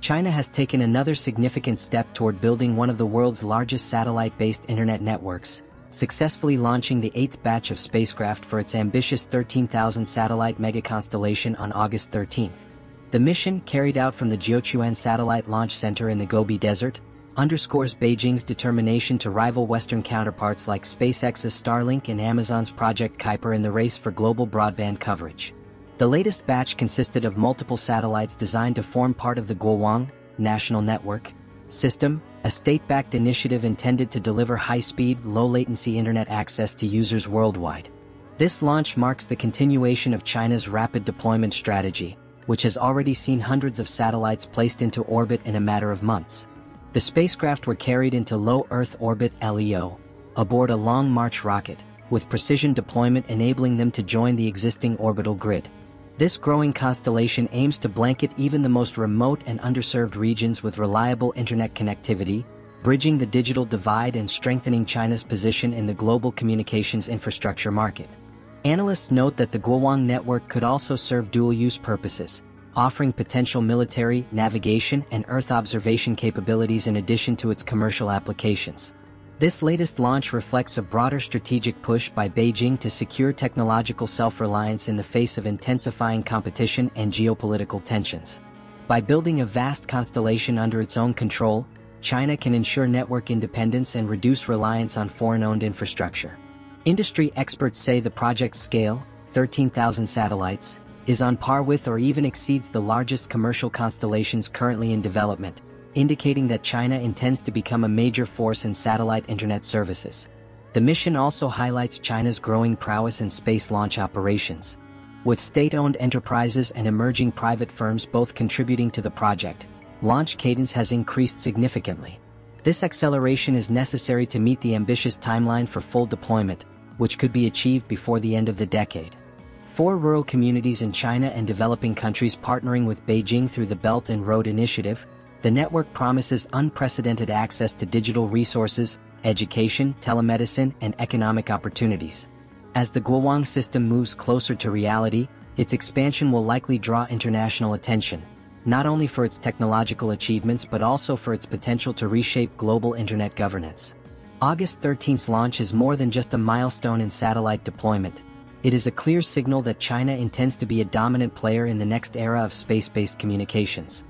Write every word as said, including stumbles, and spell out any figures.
China has taken another significant step toward building one of the world's largest satellite-based internet networks, successfully launching the eighth batch of spacecraft for its ambitious thirteen thousand satellite megaconstellation on August thirteenth. The mission, carried out from the Jiuquan Satellite Launch Center in the Gobi Desert, underscores Beijing's determination to rival Western counterparts like SpaceX's Starlink and Amazon's Project Kuiper in the race for global broadband coverage. The latest batch consisted of multiple satellites designed to form part of the Guowang National Network System, a state-backed initiative intended to deliver high-speed, low-latency internet access to users worldwide. This launch marks the continuation of China's rapid deployment strategy, which has already seen hundreds of satellites placed into orbit in a matter of months. The spacecraft were carried into low Earth orbit L E O aboard a Long March rocket, with precision deployment enabling them to join the existing orbital grid. This growing constellation aims to blanket even the most remote and underserved regions with reliable internet connectivity, bridging the digital divide and strengthening China's position in the global communications infrastructure market. Analysts note that the Guowang network could also serve dual-use purposes, offering potential military, navigation, and Earth observation capabilities in addition to its commercial applications. This latest launch reflects a broader strategic push by Beijing to secure technological self-reliance in the face of intensifying competition and geopolitical tensions. By building a vast constellation under its own control, China can ensure network independence and reduce reliance on foreign-owned infrastructure. Industry experts say the project's scale, thirteen thousand satellites, is on par with or even exceeds the largest commercial constellations currently in development, indicating that China intends to become a major force in satellite internet services. The mission also highlights China's growing prowess in space launch operations, with state-owned enterprises and emerging private firms both contributing to the project. Launch cadence has increased significantly. This acceleration is necessary to meet the ambitious timeline for full deployment, which could be achieved before the end of the decade. Four rural communities in China and developing countries partnering with Beijing through the Belt and Road Initiative, the network promises unprecedented access to digital resources, education, telemedicine, and economic opportunities. As the Guowang system moves closer to reality, its expansion will likely draw international attention, not only for its technological achievements but also for its potential to reshape global internet governance. August thirteenth's launch is more than just a milestone in satellite deployment. It is a clear signal that China intends to be a dominant player in the next era of space-based communications.